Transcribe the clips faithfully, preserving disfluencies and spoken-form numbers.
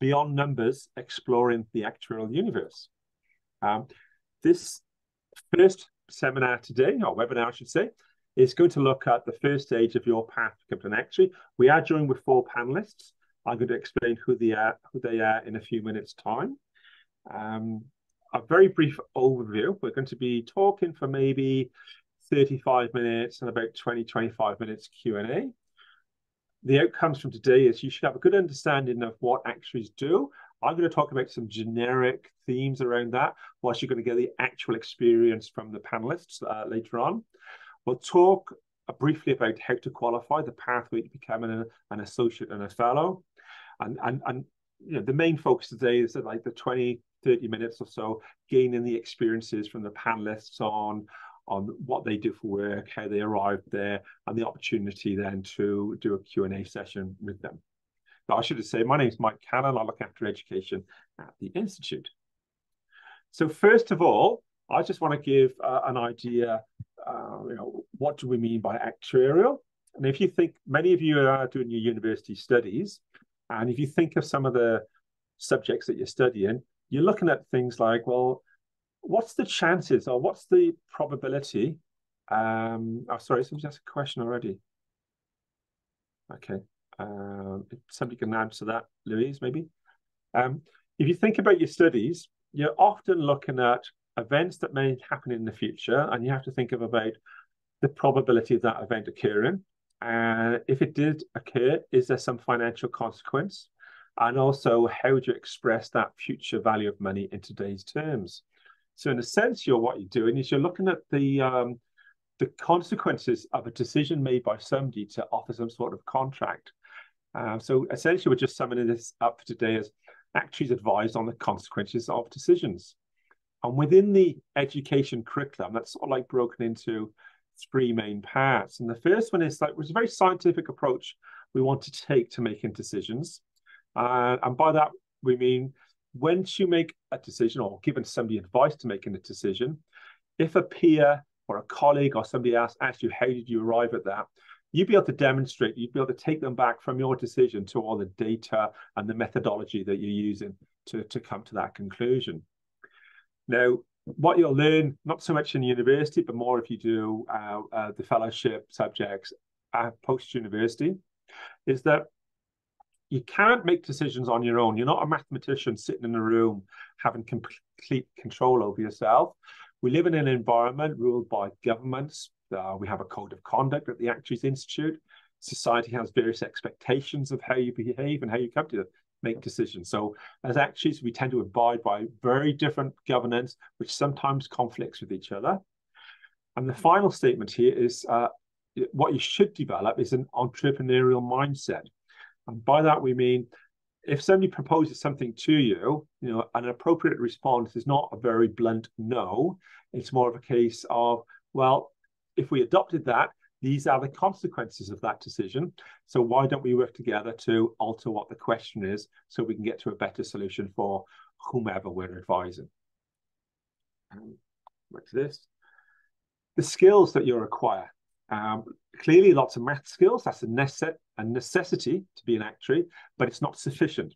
beyond numbers, exploring the actuarial universe. Um, this first seminar today, or webinar I should say, is going to look at the first stage of your path to become an actuary. We are joined with four panellists. I'm going to explain who they are, who they are in a few minutes' time. Um, a very brief overview. We're going to be talking for maybe thirty-five minutes and about twenty, twenty-five minutes Q and A. The outcomes from today is you should have a good understanding of what actuaries do. I'm going to talk about some generic themes around that, whilst you're going to get the actual experience from the panelists uh, later on. We'll talk briefly about how to qualify, the pathway to becoming an, an associate and a fellow. And, and, and you know, the main focus today is like the twenty, thirty minutes or so, gaining the experiences from the panelists on, on what they do for work, how they arrived there, and the opportunity then to do a Q and A session with them. But I should have said, my name is Mike Cannon. I look after education at the Institute. So first of all, I just want to give uh, an idea, uh, you know, what do we mean by actuarial? And if you think, many of you are doing your university studies, and if you think of some of the subjects that you're studying, you're looking at things like, well, what's the chances or what's the probability? Um, oh, sorry, somebody asked a question already. Okay, um, if somebody can answer that, Louise, maybe. Um, if you think about your studies, you're often looking at events that may happen in the future, and you have to think of about the probability of that event occurring. And uh, if it did occur, is there some financial consequence? And also, how do you express that future value of money in today's terms? So in a sense, you're what you're doing is you're looking at the um, the consequences of a decision made by somebody to offer some sort of contract. Uh, so essentially, we're just summing this up for today as actuaries advise on the consequences of decisions. And within the education curriculum, that's sort of like broken into three main parts. And the first one is like, was a very scientific approach we want to take to making decisions. Uh, and by that, we mean, once you make a decision or given somebody advice to making a decision, if a peer or a colleague or somebody else asks you, how did you arrive at that? You'd be able to demonstrate, you'd be able to take them back from your decision to all the data and the methodology that you're using to, to come to that conclusion. Now, what you'll learn, not so much in university, but more if you do uh, uh, the fellowship subjects uh, post-university, is that you can't make decisions on your own. You're not a mathematician sitting in a room having complete control over yourself. We live in an environment ruled by governments. Uh, we have a code of conduct at the Actuaries Institute. Society has various expectations of how you behave and how you come to make decisions. So as actuaries, we tend to abide by very different governance, which sometimes conflicts with each other. And the final statement here is uh, what you should develop is an entrepreneurial mindset. And by that, we mean, if somebody proposes something to you, you know, an appropriate response is not a very blunt no. It's more of a case of, well, if we adopted that, these are the consequences of that decision. So why don't we work together to alter what the question is so we can get to a better solution for whomever we're advising? Um, back to this. The skills that you require. Um, clearly, lots of math skills, that's a, nece a necessity to be an actuary, but it's not sufficient.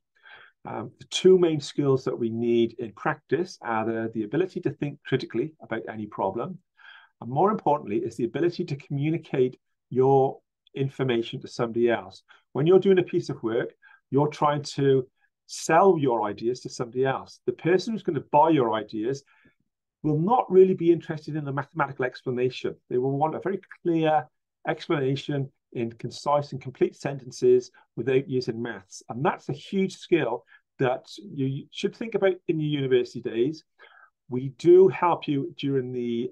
Um, the two main skills that we need in practice are the, the ability to think critically about any problem, and more importantly, is the ability to communicate your information to somebody else. When you're doing a piece of work, you're trying to sell your ideas to somebody else. The person who's going to buy your ideas will not really be interested in the mathematical explanation. They will want a very clear explanation in concise and complete sentences without using maths. And that's a huge skill that you should think about in your university days. We do help you during the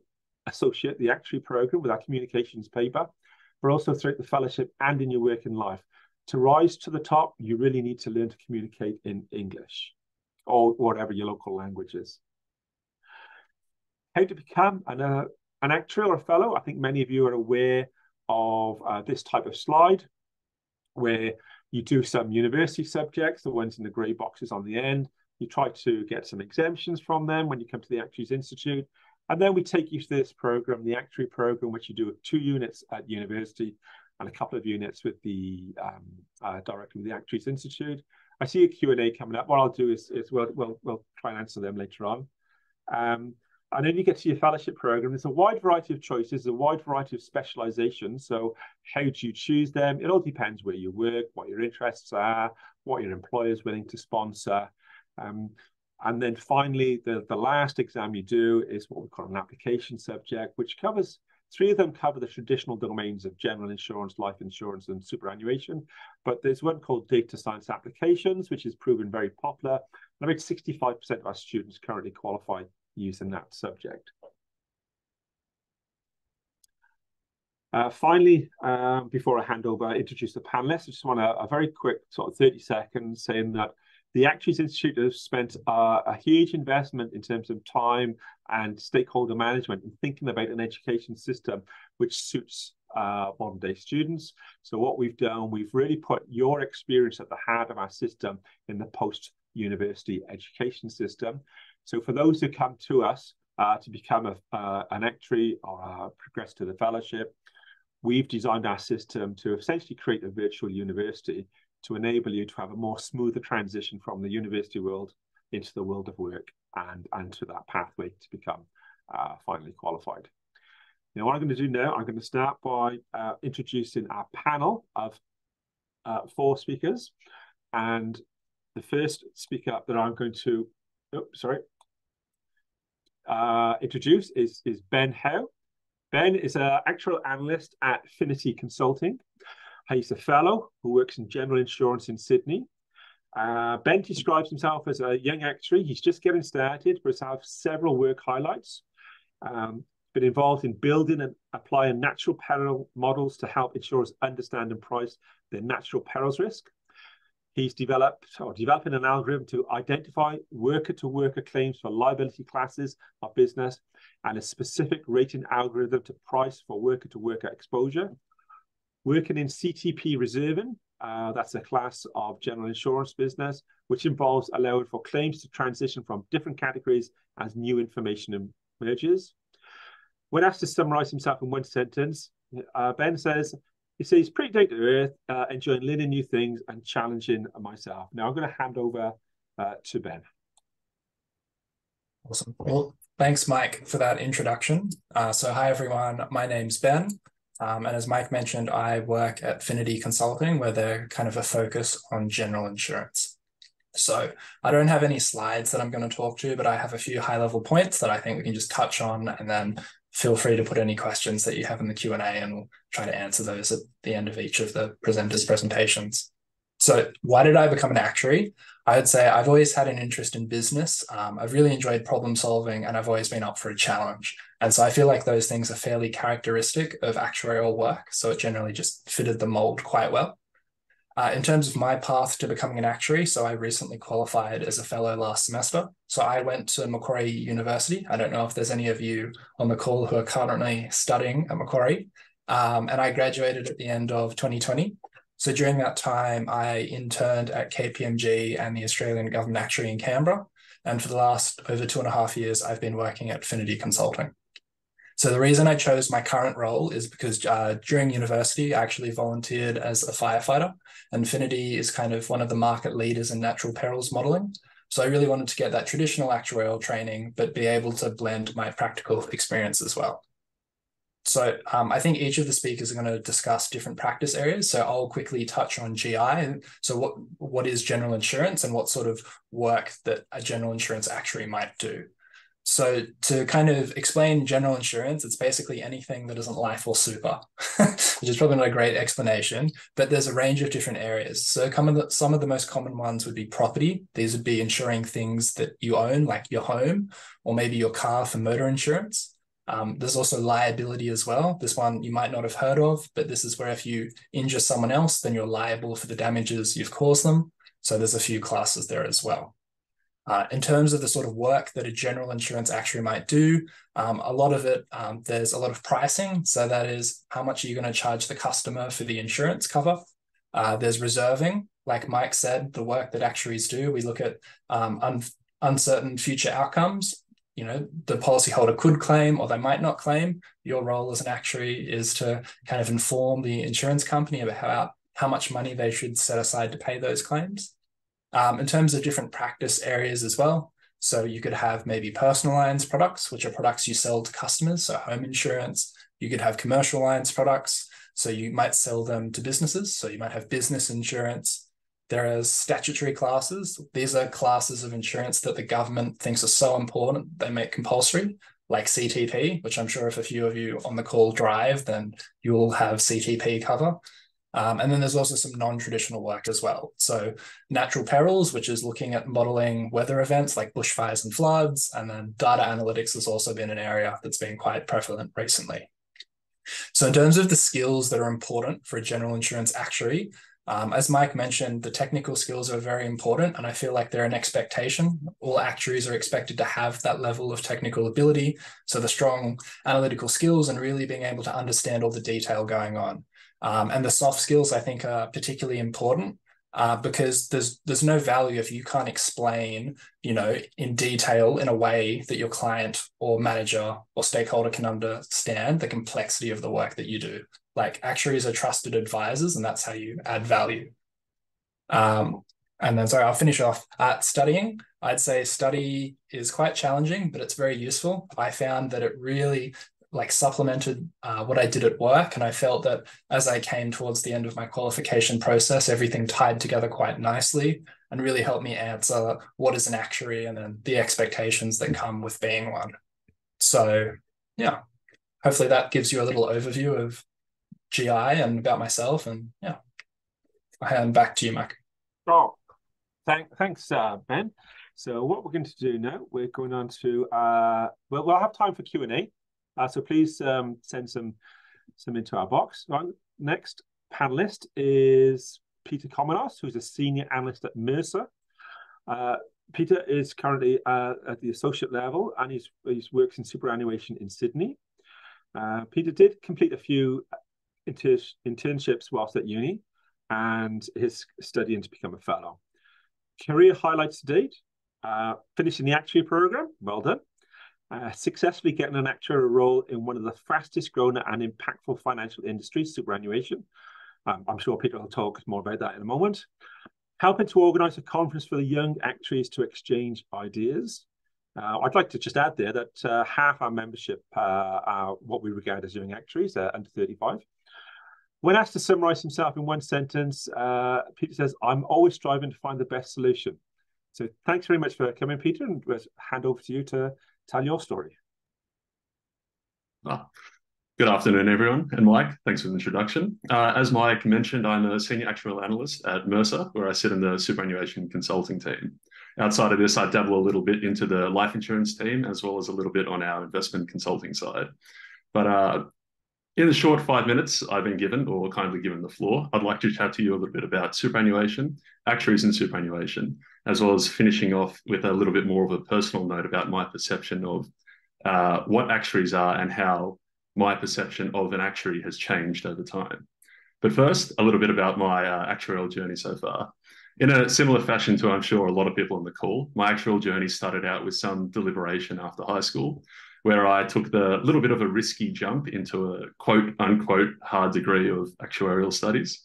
associate, the actuary program with our communications paper, but also throughout the fellowship and in your working life. To rise to the top, you really need to learn to communicate in English or whatever your local language is. How to become an, uh, an actuary or a fellow. I think many of you are aware of uh, this type of slide where you do some university subjects, the ones in the grey boxes on the end. You try to get some exemptions from them when you come to the Actuaries Institute. And then we take you to this program, the Actuary Program, which you do with two units at university and a couple of units with the um, uh, directly with the Actuaries Institute. I see a Q and A coming up. What I'll do is, is we'll, we'll, we'll try and answer them later on. Um, and then you get to your fellowship program. There's a wide variety of choices, a wide variety of specializations. So how do you choose them? It all depends where you work, what your interests are, what your employer is willing to sponsor. Um, and then finally, the, the last exam you do is what we call an application subject, which covers, three of them cover the traditional domains of general insurance, life insurance, and superannuation. But there's one called data science applications, which is proven very popular. And about sixty-five percent of our students currently qualify using that subject. Uh, finally, um, before I hand over, I introduce the panelists. I just want a, a very quick sort of thirty seconds saying that the Actuaries Institute has spent uh, a huge investment in terms of time and stakeholder management and thinking about an education system which suits uh, modern day students. So what we've done, we've really put your experience at the heart of our system in the post-university education system. So for those who come to us uh, to become a, uh, an actuary or uh, progress to the fellowship, we've designed our system to essentially create a virtual university to enable you to have a more smoother transition from the university world into the world of work and, and to that pathway to become uh, finally qualified. Now, what I'm going to do now, I'm going to start by uh, introducing our panel of uh, four speakers. And the first speaker that I'm going to, oh, sorry, uh, introduce is, is Ben Howe. Ben is an actual analyst at Finity Consulting. He's a fellow who works in general insurance in Sydney. Uh, Ben describes himself as a young actuary. He's just getting started, but has several work highlights. Um, been involved in building and applying natural peril models to help insurers understand and price their natural perils risk. He's developed or developing an algorithm to identify worker-to-worker claims for liability classes of business and a specific rating algorithm to price for worker-to-worker exposure. Working in C T P reserving, uh, that's a class of general insurance business, which involves allowing for claims to transition from different categories as new information emerges. When asked to summarize himself in one sentence, uh, Ben says, he says, pretty down to earth, uh, enjoying learning new things and challenging myself. Now I'm going to hand over uh, to Ben. Awesome. Well, thanks, Mike, for that introduction. Uh, so hi, everyone. My name's Ben. Um, and as Mike mentioned, I work at Finity Consulting, where they're kind of a focus on general insurance. So I don't have any slides that I'm going to talk to, but I have a few high-level points that I think we can just touch on, and then feel free to put any questions that you have in the Q and A, and we'll try to answer those at the end of each of the presenters' presentations. So why did I become an actuary? I would say I've always had an interest in business. Um, I've really enjoyed problem solving, and I've always been up for a challenge. And so I feel like those things are fairly characteristic of actuarial work. So it generally just fitted the mold quite well. Uh, in terms of my path to becoming an actuary, so I recently qualified as a fellow last semester. So I went to Macquarie University. I don't know if there's any of you on the call who are currently studying at Macquarie. Um, and I graduated at the end of twenty twenty. So during that time, I interned at K P M G and the Australian Government Actuary in Canberra. And for the last over two and a half years, I've been working at Finity Consulting. So the reason I chose my current role is because uh, during university, I actually volunteered as a firefighter. And Finity is kind of one of the market leaders in natural perils modelling. So I really wanted to get that traditional actuarial training, but be able to blend my practical experience as well. So um, I think each of the speakers are going to discuss different practice areas. So I'll quickly touch on G I. So what, what is general insurance and what sort of work that a general insurance actuary might do? So to kind of explain general insurance, it's basically anything that isn't life or super, which is probably not a great explanation, but there's a range of different areas. So some of the, some of the most common ones would be property. These would be insuring things that you own, like your home, or maybe your car for motor insurance. Um, there's also liability as well. This one you might not have heard of, but this is where if you injure someone else, then you're liable for the damages you've caused them. So there's a few classes there as well. Uh, in terms of the sort of work that a general insurance actuary might do, um, a lot of it, um, there's a lot of pricing. So that is how much are you going to charge the customer for the insurance cover? Uh, there's reserving. Like Mike said, the work that actuaries do, we look at um, un uncertain future outcomes. You know, the policyholder could claim or they might not claim. Your role as an actuary is to kind of inform the insurance company about how, how much money they should set aside to pay those claims. Um, in terms of different practice areas as well, so you could have maybe personal lines products, which are products you sell to customers, so home insurance. You could have commercial lines products, so you might sell them to businesses, so you might have business insurance. There are statutory classes. These are classes of insurance that the government thinks are so important, they make compulsory, like C T P, which I'm sure if a few of you on the call drive, then you'll have C T P cover. Um, and then there's also some non-traditional work as well. So natural perils, which is looking at modeling weather events like bushfires and floods, and then data analytics has also been an area that's been quite prevalent recently. So in terms of the skills that are important for a general insurance actuary, um, as Mike mentioned, the technical skills are very important, and I feel like they're an expectation. All actuaries are expected to have that level of technical ability, so the strong analytical skills and really being able to understand all the detail going on. Um, and the soft skills, I think, are particularly important uh, because there's there's no value if you can't explain, you know, in detail in a way that your client or manager or stakeholder can understand the complexity of the work that you do. Like, actuaries are trusted advisors, and that's how you add value. Um, and then, sorry, I'll finish off at studying. I'd say study is quite challenging, but it's very useful. I found that it really like supplemented uh, what I did at work. And I felt that as I came towards the end of my qualification process, everything tied together quite nicely and really helped me answer what is an actuary and then the expectations that come with being one. So yeah, hopefully that gives you a little overview of G I and about myself. And yeah, I'll hand back to you, Mike. Oh, thank, thanks, uh, Ben. So what we're going to do now, we're going on to, uh, well, we'll have time for Q and A. Uh, so please um, send some some into our box. Right. Next panelist is Peter Komenos, who's a senior analyst at Mercer. Uh, Peter is currently uh, at the associate level, and he's, he's works in superannuation in Sydney. Uh, Peter did complete a few inter internships whilst at uni, and his studying to become a fellow. Career highlights to date: uh, finishing the actuary program. Well done. Uh, successfully getting an actuarial role in one of the fastest growing and impactful financial industries, superannuation. Um, I'm sure Peter will talk more about that in a moment. Helping to organise a conference for the young actuaries to exchange ideas. Uh, I'd like to just add there that uh, half our membership uh, are what we regard as young actuaries, uh, under thirty-five. When asked to summarise himself in one sentence, uh, Peter says, "I'm always striving to find the best solution." So thanks very much for coming, Peter, and we'll hand over to you to tell your story. Oh, good afternoon, everyone. And Mike, thanks for the introduction. Uh, as Mike mentioned, I'm a senior actuarial analyst at Mercer, where I sit in the superannuation consulting team. Outside of this, I dabble a little bit into the life insurance team, as well as a little bit on our investment consulting side. But uh, in the short five minutes I've been given, or kindly given the floor, I'd like to chat to you a little bit about superannuation, actuaries and superannuation, as well as finishing off with a little bit more of a personal note about my perception of uh, what actuaries are and how my perception of an actuary has changed over time. But first, a little bit about my uh, actuarial journey so far. In a similar fashion to, I'm sure, a lot of people on the call, my actuarial journey started out with some deliberation after high school, where I took the little bit of a risky jump into a quote unquote hard degree of actuarial studies,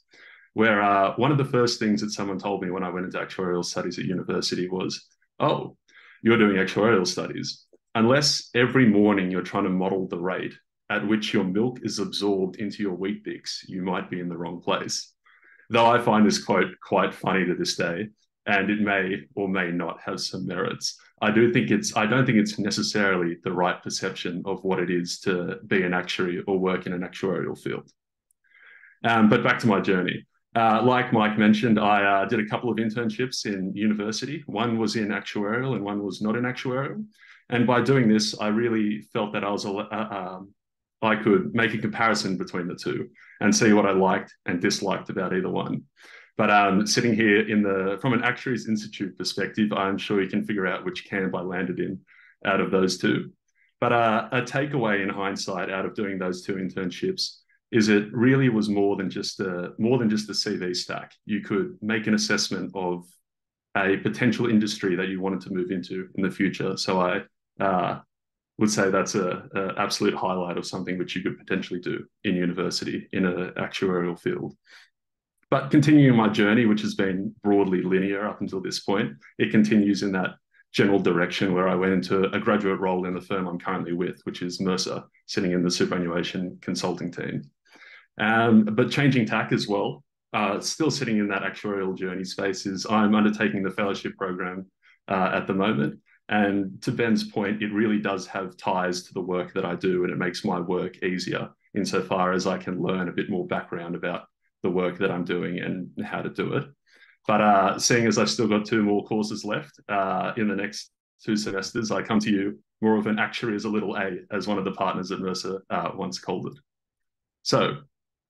where uh, one of the first things that someone told me when I went into actuarial studies at university was, "Oh, you're doing actuarial studies. Unless every morning you're trying to model the rate at which your milk is absorbed into your Weet-Bix, you might be in the wrong place." Though I find this quote quite funny to this day, and it may or may not have some merits. I do think it's, I don't think it's necessarily the right perception of what it is to be an actuary or work in an actuarial field. Um, but back to my journey. Uh, like Mike mentioned, I uh, did a couple of internships in university. One was in actuarial and one was not in actuarial. And by doing this, I really felt that I was, uh, um, I could make a comparison between the two and see what I liked and disliked about either one. But um, sitting here in the, from an Actuaries Institute perspective, I'm sure you can figure out which camp I landed in out of those two. But uh, a takeaway in hindsight out of doing those two internships is it really was more than just a more than just a C V stack. You could make an assessment of a potential industry that you wanted to move into in the future. So I uh, would say that's a, a absolute highlight of something which you could potentially do in university in an actuarial field. But continuing my journey, which has been broadly linear up until this point, it continues in that general direction where I went into a graduate role in the firm I'm currently with, which is Mercer, sitting in the superannuation consulting team. Um, but changing tack as well, uh, still sitting in that actuarial journey space, is I'm undertaking the fellowship program uh, at the moment. And to Ben's point, it really does have ties to the work that I do, and it makes my work easier insofar as I can learn a bit more background about the work that I'm doing and how to do it. But uh, seeing as I've still got two more courses left uh, in the next two semesters, I come to you more of an actuary as a little A, as one of the partners at Mercer uh, once called it. So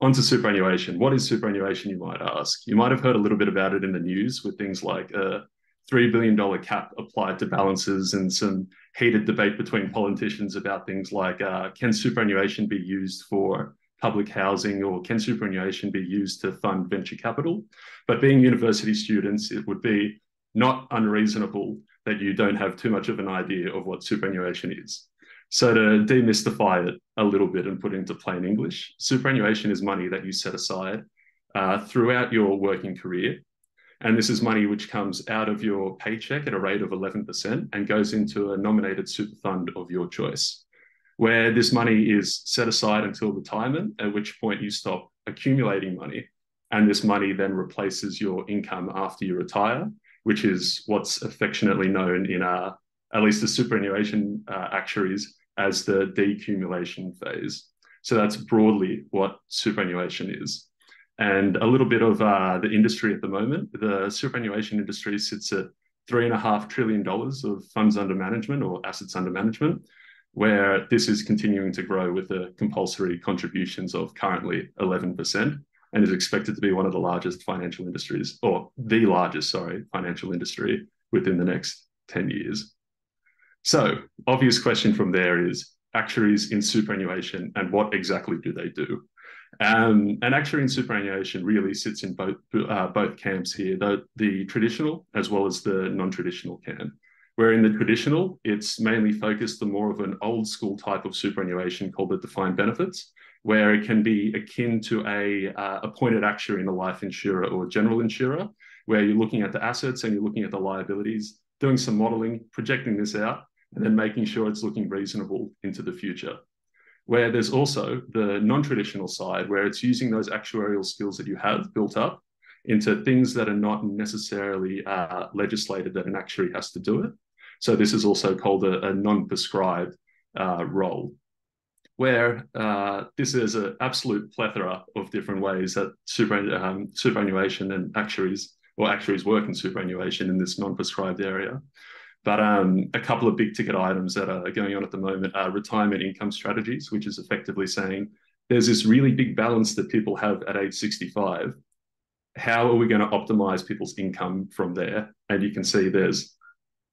on to superannuation. What is superannuation, you might ask? You might have heard a little bit about it in the news with things like a three billion dollar cap applied to balances and some heated debate between politicians about things like uh, can superannuation be used for public housing, or can superannuation be used to fund venture capital? But being university students, it would be not unreasonable that you don't have too much of an idea of what superannuation is. So to demystify it a little bit and put it into plain English, superannuation is money that you set aside uh, throughout your working career. And this is money which comes out of your paycheck at a rate of eleven percent and goes into a nominated super fund of your choice, where this money is set aside until retirement, at which point you stop accumulating money. And this money then replaces your income after you retire, which is what's affectionately known in uh, at least the superannuation uh, actuaries as the decumulation phase. So that's broadly what superannuation is. And a little bit of uh, the industry at the moment, the superannuation industry sits at three and a half trillion dollars of funds under management or assets under management, where this is continuing to grow with the compulsory contributions of currently eleven percent and is expected to be one of the largest financial industries, or the largest, sorry, financial industry within the next ten years. So, obvious question from there is actuaries in superannuation and what exactly do they do? Um, and actuary in superannuation really sits in both, uh, both camps here, the, the traditional as well as the non-traditional camp. Where in the traditional, it's mainly focused on more of an old school type of superannuation called the defined benefits, where it can be akin to a uh, appointed actuary in a life insurer or general insurer, where you're looking at the assets and you're looking at the liabilities, doing some modeling, projecting this out, and then making sure it's looking reasonable into the future. Where there's also the non-traditional side, where it's using those actuarial skills that you have built up into things that are not necessarily uh, legislated that an actuary has to do it. So this is also called a, a non-prescribed uh, role, where uh, this is an absolute plethora of different ways that super, um, superannuation and actuaries, or actuaries work in superannuation in this non-prescribed area. But um, a couple of big ticket items that are going on at the moment are retirement income strategies, which is effectively saying there's this really big balance that people have at age sixty-five. How are we going to optimize people's income from there? And you can see there's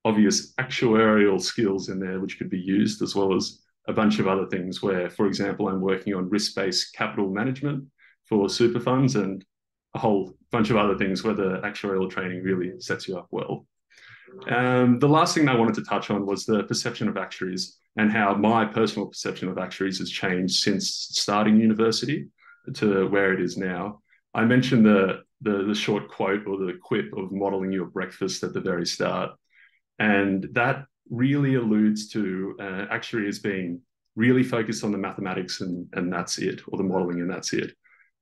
obvious actuarial skills in there which could be used, as well as a bunch of other things where, for example, I'm working on risk-based capital management for super funds and a whole bunch of other things where the actuarial training really sets you up well. Um, the last thing I wanted to touch on was the perception of actuaries and how my personal perception of actuaries has changed since starting university to where it is now. I mentioned the, the, the short quote or the quip of modelling your breakfast at the very start. And that really alludes to uh, actuary as being really focused on the mathematics and, and that's it, or the modelling and that's it.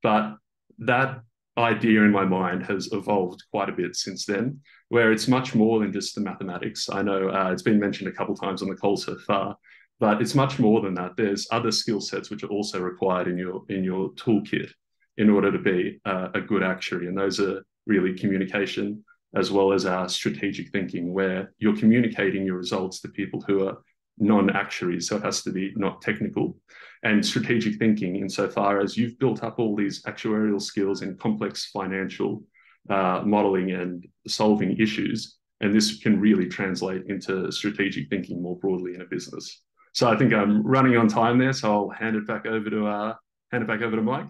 But that idea in my mind has evolved quite a bit since then, where it's much more than just the mathematics. I know uh, it's been mentioned a couple of times on the call so far, but it's much more than that. There's other skill sets which are also required in your, in your toolkit in order to be uh, a good actuary. And those are really communication, as well as our strategic thinking, where you're communicating your results to people who are non-actuaries, so it has to be not technical, and strategic thinking insofar as you've built up all these actuarial skills in complex financial uh, modelling and solving issues, and this can really translate into strategic thinking more broadly in a business. So I think I'm running on time there, so I'll hand it back over to, uh, hand it back over to Mike.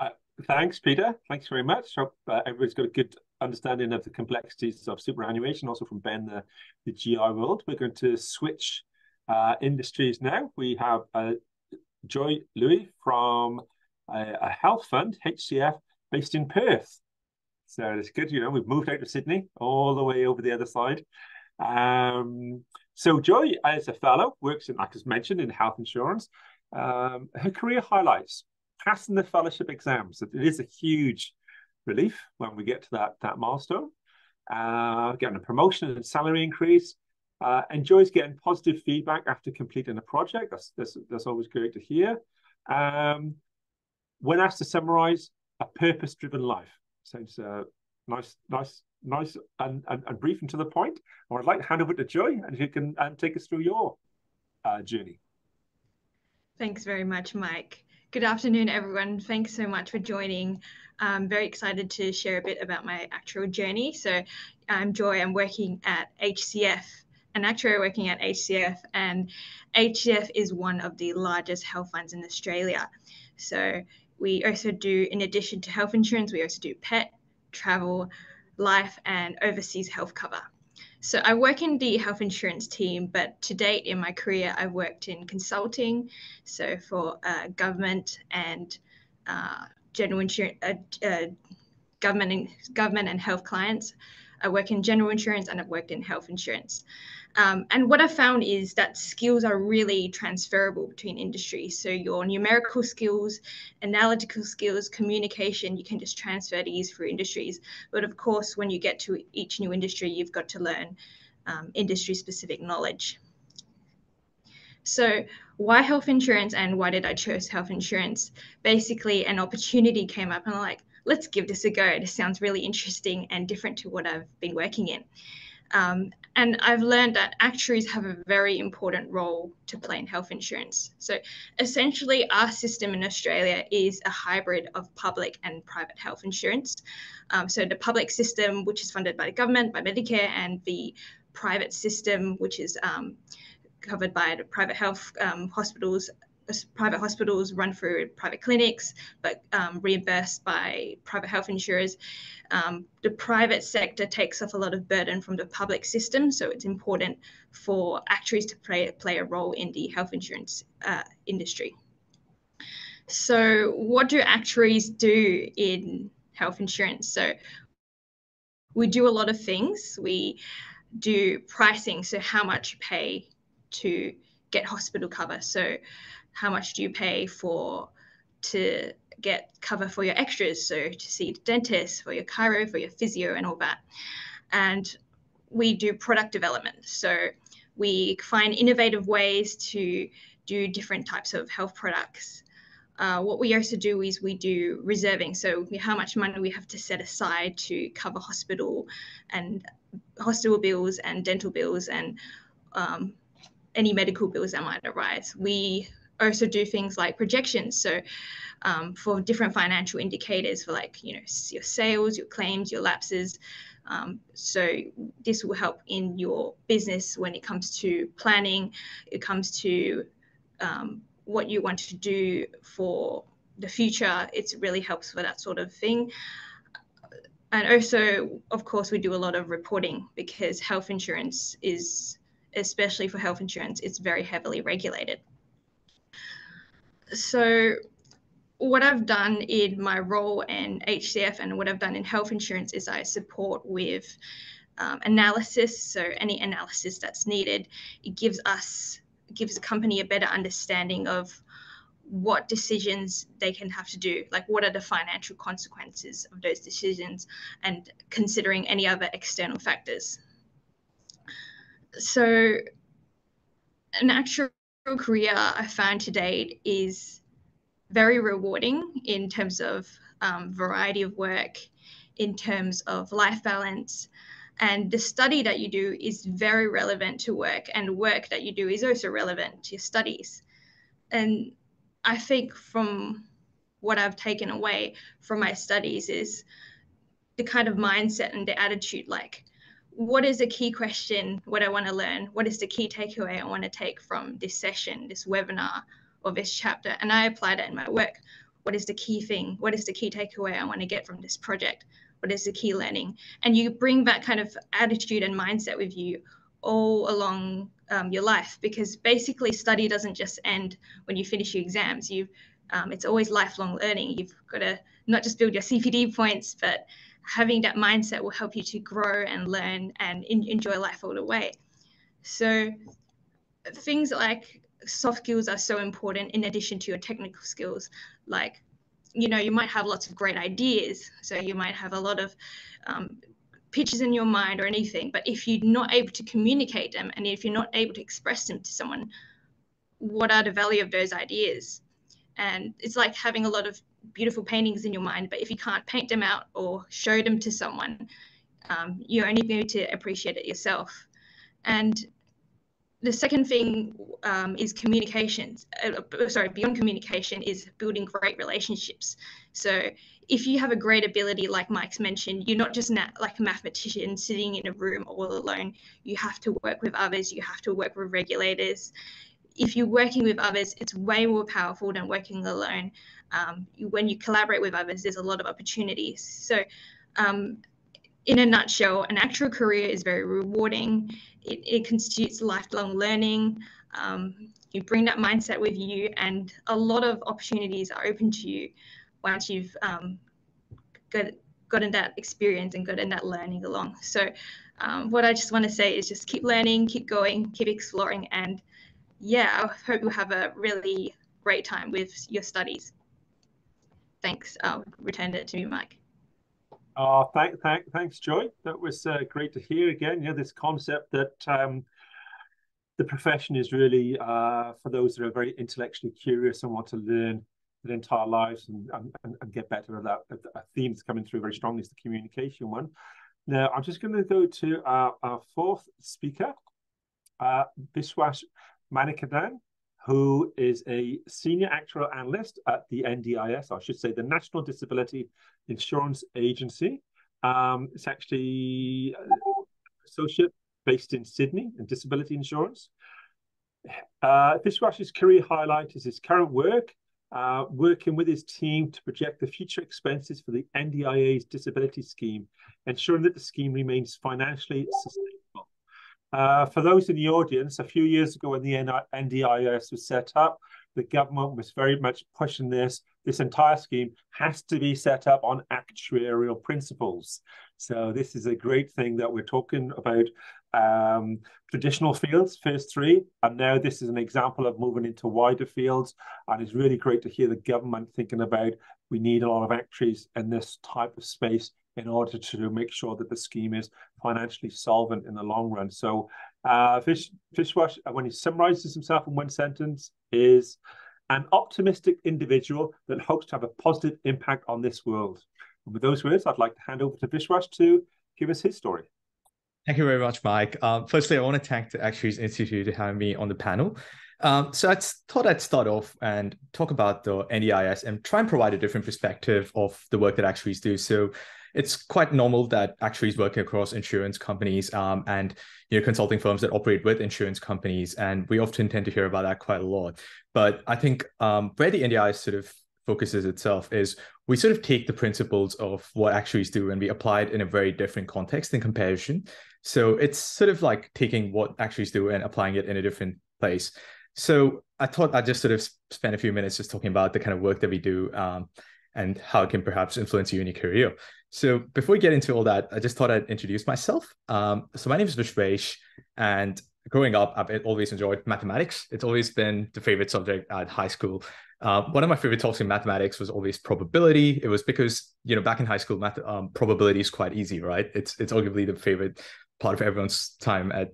Uh, thanks, Peter. Thanks very much. Hope uh, everybody's got a good understanding of the complexities of superannuation, also from Ben, the, the G I world. We're going to switch uh, industries now. We have uh, Joy Louis from a, a health fund, H C F, based in Perth. So it's good, you know, we've moved out of Sydney all the way over the other side. Um, so Joy, as a fellow, works in, like I mentioned, in health insurance. Um, her career highlights, passing the fellowship exams. It is a huge relief when we get to that, that milestone. Uh, getting a promotion and salary increase. Uh, enjoys getting positive feedback after completing a project. That's, that's, that's always great to hear. Um, when asked to summarize, a purpose-driven life. Sounds uh, nice, nice, nice and, and, and brief and to the point. Well, I'd like to hand over to Joy, and if you can um, take us through your uh, journey. Thanks very much, Mike. Good afternoon, everyone. Thanks so much for joining. I'm very excited to share a bit about my actual journey. So I'm Joy. I'm working at H C F, an actuary working at H C F, and H C F is one of the largest health funds in Australia. So we also do, in addition to health insurance, we also do pet, travel, life, and overseas health cover. So I work in the health insurance team, but to date in my career, I've worked in consulting, so for uh, government and uh, general insurance, uh, uh, government and government and health clients. I work in general insurance and I've worked in health insurance. Um, and what I found is that skills are really transferable between industries. So your numerical skills, analytical skills, communication, you can just transfer these through industries. But of course, when you get to each new industry, you've got to learn um, industry-specific knowledge. So why health insurance and why did I choose health insurance? Basically, an opportunity came up and I'm like, let's give this a go. It sounds really interesting and different to what I've been working in. Um, and I've learned that actuaries have a very important role to play in health insurance. So essentially our system in Australia is a hybrid of public and private health insurance. Um, so the public system, which is funded by the government, by Medicare, and the private system, which is um, covered by the private health um, hospitals, private hospitals run through private clinics, but um, reimbursed by private health insurers. Um, the private sector takes off a lot of burden from the public system, so it's important for actuaries to play, play a role in the health insurance uh, industry. So what do actuaries do in health insurance? So we do a lot of things. We do pricing, so how much you pay to get hospital cover. So how much do you pay for to get cover for your extras? So to see the dentist, for your chiro, for your physio and all that. And we do product development. So we find innovative ways to do different types of health products. Uh, what we also do is we do reserving. So how much money we have to set aside to cover hospital and hospital bills and dental bills and um, any medical bills that might arise. We also do things like projections, so um, for different financial indicators, for like, you know, your sales, your claims, your lapses. Um, so this will help in your business when it comes to planning, it comes to um, what you want to do for the future. It really helps for that sort of thing. And also, of course, we do a lot of reporting because health insurance is, especially for health insurance, it's very heavily regulated. So what I've done in my role in H C F and what I've done in health insurance is I support with um, analysis. So any analysis that's needed, it gives us, gives the company a better understanding of what decisions they can have to do, like what are the financial consequences of those decisions and considering any other external factors. So an actual career I found to date is very rewarding in terms of um, variety of work, in terms of life balance, and the study that you do is very relevant to work, and work that you do is also relevant to your studies. And I think from what I've taken away from my studies is the kind of mindset and the attitude, like, what is the key question, what I want to learn? What is the key takeaway I want to take from this session, this webinar, or this chapter? And I apply that in my work. What is the key thing? What is the key takeaway I want to get from this project? What is the key learning? And you bring that kind of attitude and mindset with you all along um, your life, because basically study doesn't just end when you finish your exams. You've um, it's always lifelong learning. You've got to not just build your C P D points, but having that mindset will help you to grow and learn and in, enjoy life all the way. So things like soft skills are so important in addition to your technical skills. Like, you know, you might have lots of great ideas. So you might have a lot of um, pictures in your mind or anything, but if you're not able to communicate them and if you're not able to express them to someone, what are the value of those ideas? And it's like having a lot of beautiful paintings in your mind, but if you can't paint them out or show them to someone, um, you're only going to appreciate it yourself. And the second thing um, is communications, uh, sorry, beyond communication is building great relationships. So if you have a great ability, like Mike's mentioned, you're not just not like a mathematician sitting in a room all alone. You have to work with others. You have to work with regulators. If you're working with others, it's way more powerful than working alone. Um, when you collaborate with others, there's a lot of opportunities. So um, in a nutshell, an actual career is very rewarding. It, it constitutes lifelong learning. Um, you bring that mindset with you, and a lot of opportunities are open to you once you've um, got, gotten that experience and gotten that learning along. So um, what I just want to say is just keep learning, keep going, keep exploring, and yeah, I hope you have a really great time with your studies. Thanks. I'll return it to you, Mike. Oh, thank, thank, thanks, Joy. That was uh, great to hear again. Yeah, this concept that um, the profession is really uh, for those that are very intellectually curious and want to learn their entire lives and, and, and get better at that. A theme that's coming through very strongly is the communication one. Now, I'm just going to go to our, our fourth speaker, uh, Vishwas. Manikadan, who is a senior actuarial analyst at the N D I S, I should say the National Disability Insurance Agency. Um, it's actually an associate based in Sydney in disability insurance. Uh, Vishwash's career highlight is his current work, uh, working with his team to project the future expenses for the N D I A's disability scheme, ensuring that the scheme remains financially sustainable. Uh, for those in the audience, a few years ago when the N D I S was set up, the government was very much pushing this. This entire scheme has to be set up on actuarial principles. So this is a great thing that we're talking about. Um, traditional fields, first three, and now this is an example of moving into wider fields. And it's really great to hear the government thinking about we need a lot of actuaries in this type of space in order to make sure that the scheme is financially solvent in the long run. So uh, Vish, Vishwas, when he summarizes himself in one sentence, is an optimistic individual that hopes to have a positive impact on this world. And with those words, I'd like to hand over to Vishwas to give us his story. Thank you very much, Mike. Um, firstly, I want to thank the Actuaries Institute for having me on the panel. Um, so I thought I'd start off and talk about the N D I S and try and provide a different perspective of the work that actuaries do. So it's quite normal that actuaries work across insurance companies um, and you know, consulting firms that operate with insurance companies. And we often tend to hear about that quite a lot. But I think um, where the N D I S sort of focuses itself is we sort of take the principles of what actuaries do and we apply it in a very different context in comparison. So it's sort of like taking what actuaries do and applying it in a different place. So I thought I'd just sort of spend a few minutes just talking about the kind of work that we do um, and how it can perhaps influence you in your career. So before we get into all that, I just thought I'd introduce myself. Um, so my name is Vishwas, and growing up, I've always enjoyed mathematics. It's always been the favorite subject at high school. Uh, one of my favorite topics in mathematics was always probability. It was because, you know, back in high school, math, um, probability is quite easy, right? It's, it's arguably the favorite part of everyone's time at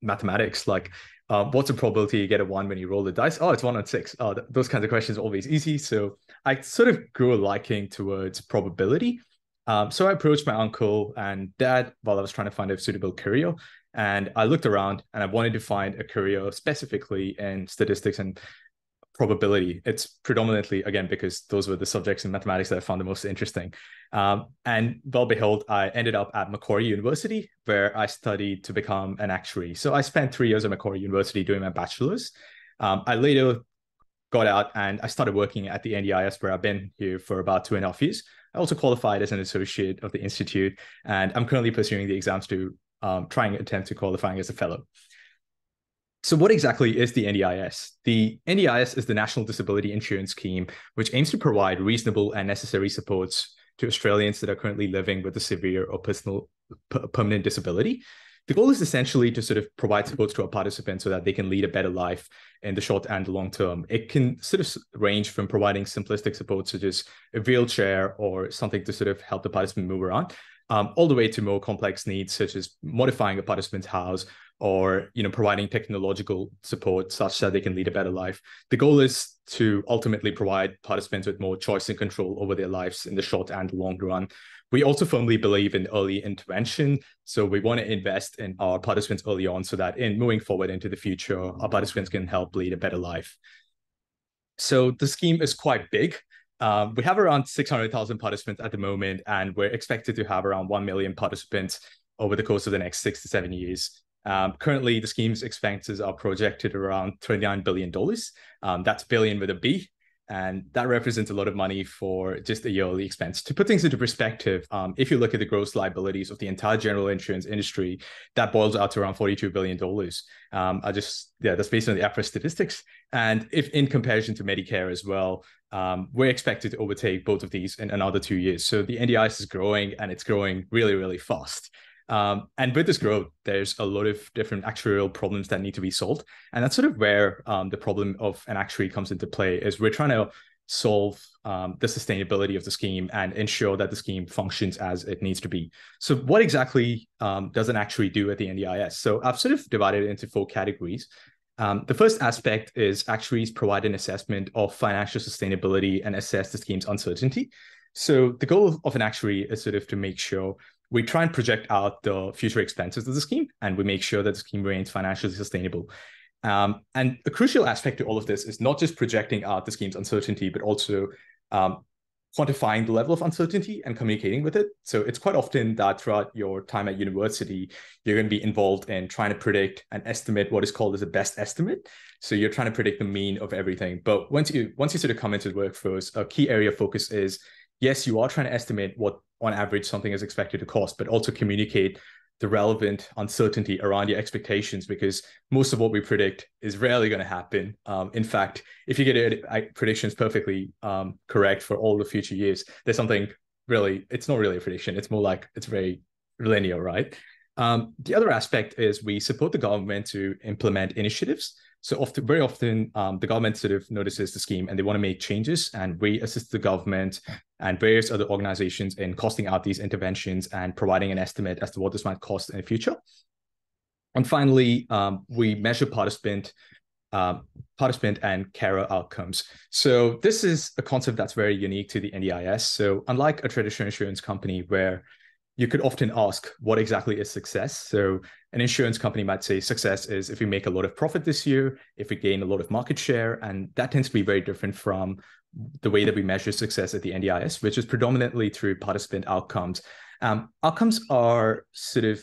mathematics. Like, Uh, what's the probability you get a one when you roll the dice? Oh, it's one on six. Uh, th those kinds of questions are always easy. So I sort of grew a liking towards probability. Um, so I approached my uncle and dad while I was trying to find a suitable career. And I looked around and I wanted to find a career specifically in statistics and probability. It's predominantly, again, because those were the subjects in mathematics that I found the most interesting. Um, and well, behold, I ended up at Macquarie University, where I studied to become an actuary. So I spent three years at Macquarie University doing my bachelor's. Um, I later got out and I started working at the N D I S, where I've been here for about two and a half years. I also qualified as an associate of the Institute, and I'm currently pursuing the exams to um, try and attempt to qualifying as a fellow. So what exactly is the N D I S? The N D I S is the National Disability Insurance Scheme, which aims to provide reasonable and necessary supports to Australians that are currently living with a severe or personal permanent disability. The goal is essentially to sort of provide supports to our participants so that they can lead a better life in the short and the long term. It can sort of range from providing simplistic support, such as a wheelchair or something to sort of help the participant move around, um, all the way to more complex needs, such as modifying a participant's house, or you know, providing technological support such that they can lead a better life. The goal is to ultimately provide participants with more choice and control over their lives in the short and long run. We also firmly believe in early intervention. So we want to invest in our participants early on so that in moving forward into the future, our participants can help lead a better life. So the scheme is quite big. Um, we have around six hundred thousand participants at the moment, and we're expected to have around one million participants over the course of the next six to seven years. Um, currently, the scheme's expenses are projected around twenty-nine billion dollars. Um, that's billion with a B, and that represents a lot of money for just a yearly expense. To put things into perspective, um, if you look at the gross liabilities of the entire general insurance industry, that boils out to around forty-two billion dollars. Um, I just, yeah, that's based on the APRA statistics. And if in comparison to Medicare as well, um, we're expected to overtake both of these in another two years. So the N D I S is growing, and it's growing really, really fast. Um, and with this growth, there's a lot of different actuarial problems that need to be solved. And that's sort of where um, the problem of an actuary comes into play, is we're trying to solve um, the sustainability of the scheme and ensure that the scheme functions as it needs to be. So what exactly um, does an actuary do at the N D I S? So I've sort of divided it into four categories. Um, the first aspect is actuaries provide an assessment of financial sustainability and assess the scheme's uncertainty. So the goal of an actuary is sort of to make sure we try and project out the future expenses of the scheme, and we make sure that the scheme remains financially sustainable. Um, and a crucial aspect to all of this is not just projecting out the scheme's uncertainty, but also um, quantifying the level of uncertainty and communicating with it. So it's quite often that throughout your time at university, you're going to be involved in trying to predict and estimate what is called as a best estimate. So you're trying to predict the mean of everything. But once you once you sort of come into the workforce, a key area of focus is, yes, you are trying to estimate what on average something is expected to cost, but also communicate the relevant uncertainty around your expectations, because most of what we predict is rarely going to happen. Um, in fact, if you get predictions perfectly um, correct for all the future years, there's something really, it's not really a prediction. It's more like it's very linear, right? Um, the other aspect is we support the government to implement initiatives. So often, very often, um, the government sort of notices the scheme and they want to make changes, and we assist the government and various other organizations in costing out these interventions and providing an estimate as to what this might cost in the future. And finally, um, we measure participant, uh, participant and carer outcomes. So this is a concept that's very unique to the N D I S. So unlike a traditional insurance company where you could often ask, what exactly is success? So an insurance company might say success is if we make a lot of profit this year, if we gain a lot of market share, and that tends to be very different from the way that we measure success at the N D I S, which is predominantly through participant outcomes. Um, outcomes are sort of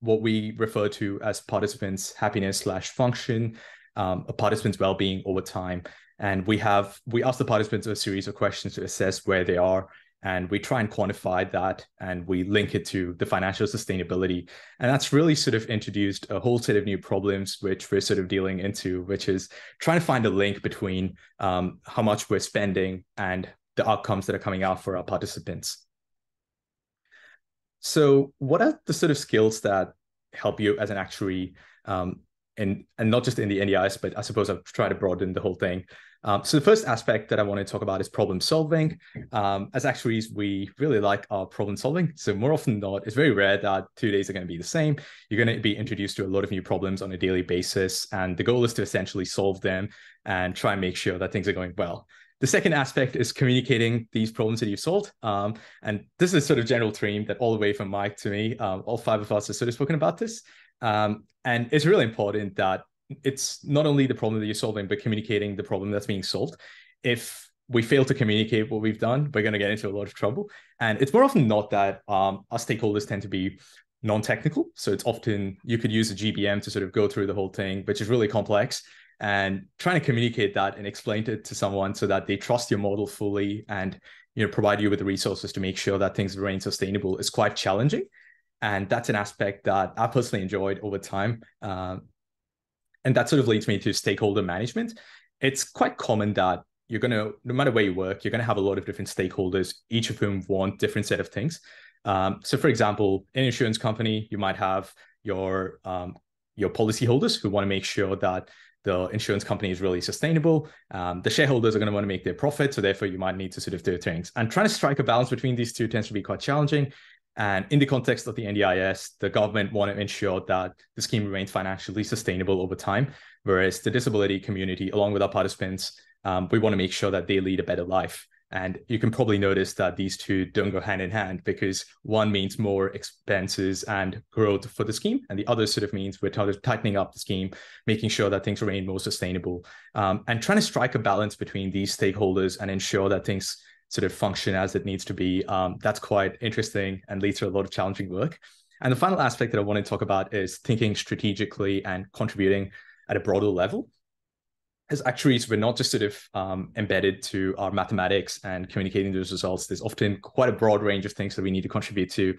what we refer to as participants' happiness slash function, um, a participant's well-being over time. And we have, we ask the participants a series of questions to assess where they are, and we try and quantify that, and we link it to the financial sustainability. And that's really sort of introduced a whole set of new problems, which we're sort of dealing into, which is trying to find a link between um, how much we're spending and the outcomes that are coming out for our participants. So what are the sort of skills that help you as an actuary, um, and, and not just in the N D I S, but I suppose I've tried to broaden the whole thing. Um, so the first aspect that I want to talk about is problem solving. Um, as actuaries, we really like our problem solving. So more often than not, it's very rare that two days are going to be the same. You're going to be introduced to a lot of new problems on a daily basis, and the goal is to essentially solve them and try and make sure that things are going well. The second aspect is communicating these problems that you've solved. Um, and this is sort of general theme that all the way from Mike to me, um, all five of us have sort of spoken about this. Um, and it's really important that it's not only the problem that you're solving, but communicating the problem that's being solved. If we fail to communicate what we've done, we're going to get into a lot of trouble. And it's more often not that um, our stakeholders tend to be non-technical. So it's often you could use a G B M to sort of go through the whole thing, which is really complex, and trying to communicate that and explain it to someone so that they trust your model fully and, you know, provide you with the resources to make sure that things remain sustainable is quite challenging. And that's an aspect that I personally enjoyed over time. Uh, And that sort of leads me to stakeholder management. It's quite common that you're going to, no matter where you work, you're going to have a lot of different stakeholders, each of whom want different set of things. Um, so for example, in an insurance company, you might have your, um, your policyholders who want to make sure that the insurance company is really sustainable. Um, the shareholders are going to want to make their profit. So therefore you might need to sort of do things, and trying to strike a balance between these two tends to be quite challenging. And in the context of the N D I S, the government want to ensure that the scheme remains financially sustainable over time. Whereas the disability community, along with our participants, um, we want to make sure that they lead a better life. And you can probably notice that these two don't go hand in hand, because one means more expenses and growth for the scheme, and the other sort of means we're t- tightening up the scheme, making sure that things remain more sustainable, um, and trying to strike a balance between these stakeholders and ensure that things sort of function as it needs to be. Um, that's quite interesting and leads to a lot of challenging work. And the final aspect that I want to talk about is thinking strategically and contributing at a broader level. As actuaries, we're not just sort of um, embedded to our mathematics and communicating those results. There's often quite a broad range of things that we need to contribute to.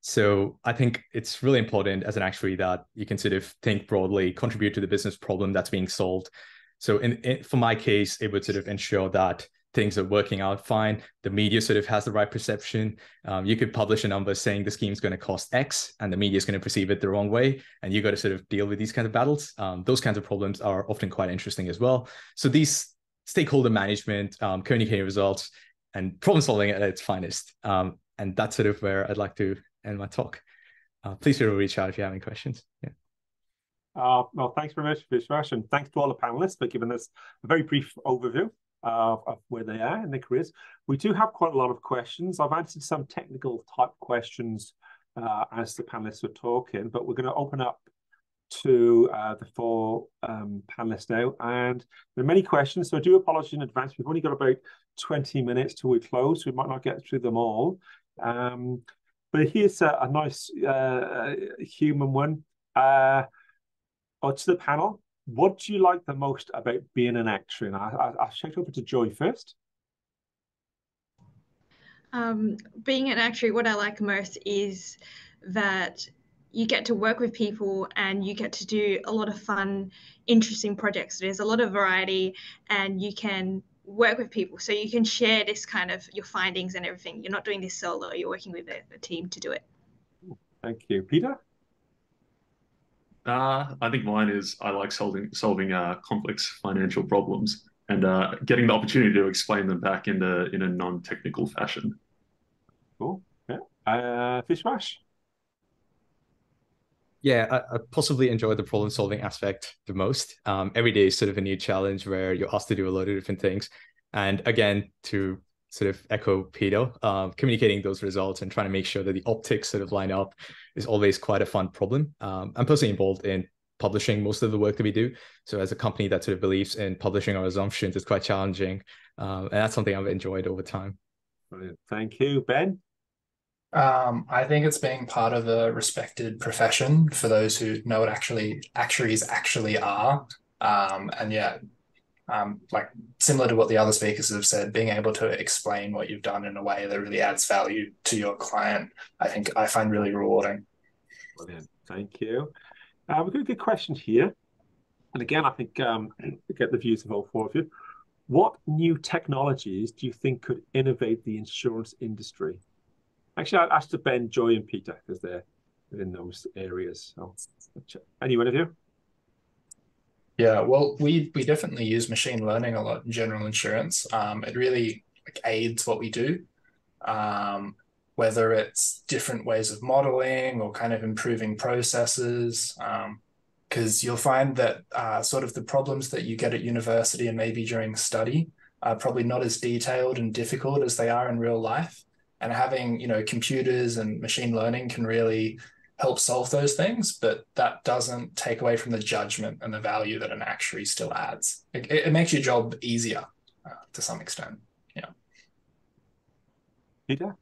So I think it's really important as an actuary that you can sort of think broadly, contribute to the business problem that's being solved. So in, in for my case, it would sort of ensure that things are working out fine. The media sort of has the right perception. Um, you could publish a number saying the scheme's going to cost X, and the media is going to perceive it the wrong way. And you got to sort of deal with these kinds of battles. Um, those kinds of problems are often quite interesting as well. So these stakeholder management, um, communicating results, and problem solving at its finest. Um, and that's sort of where I'd like to end my talk. Uh, please feel free to reach out if you have any questions. Yeah. Uh, well, thanks very much, Vishwas, and thanks to all the panelists for giving us a very brief overview Of, of where they are in their careers. We do have quite a lot of questions. I've answered some technical type questions uh, as the panelists were talking, but we're going to open up to uh, the four um, panelists now. And there are many questions, so I do apologize in advance. We've only got about twenty minutes till we close. We might not get through them all. Um, but here's a, a nice uh, human one. Uh, oh, to the panel. What do you like the most about being an actuary? And I, I, I'll check over to Joy first. Um, being an actuary, what I like most is that you get to work with people and you get to do a lot of fun, interesting projects. There's a lot of variety and you can work with people. So you can share this kind of your findings and everything. You're not doing this solo, you're working with a, a team to do it. Thank you. Peter? Uh, I think mine is I like solving solving uh, complex financial problems and uh, getting the opportunity to explain them back in the in a non-technical fashion. Cool. Yeah. Uh, Vishwas? Yeah, I, I possibly enjoy the problem-solving aspect the most. Um, every day is sort of a new challenge where you're asked to do a lot of different things. And again, to sort of echo Peter, um, communicating those results and trying to make sure that the optics sort of line up is always quite a fun problem. Um, I'm personally involved in publishing most of the work that we do. So as a company that sort of believes in publishing our assumptions, it's quite challenging. Um, and that's something I've enjoyed over time. Brilliant. Thank you. Ben? Um, I think it's being part of a respected profession for those who know what actually actuaries actually are. Um, and yeah, Um, like similar to what the other speakers have said, being able to explain what you've done in a way that really adds value to your client, I think I find really rewarding. Brilliant. Thank you. Uh, we've got a good question here. And again, I think um, we get the views of all four of you. What new technologies do you think could innovate the insurance industry? Actually, I'll ask to Ben, Joy and Peter, because they're in those areas. So, any one of you? Yeah, well, we we definitely use machine learning a lot in general insurance. Um, it really like, aids what we do, um, whether it's different ways of modeling or kind of improving processes, because um, you'll find that uh, sort of the problems that you get at university and maybe during study are probably not as detailed and difficult as they are in real life. And having, you know, computers and machine learning can really help solve those things, but that doesn't take away from the judgment and the value that an actuary still adds. It, it makes your job easier uh, to some extent. Yeah. Peter?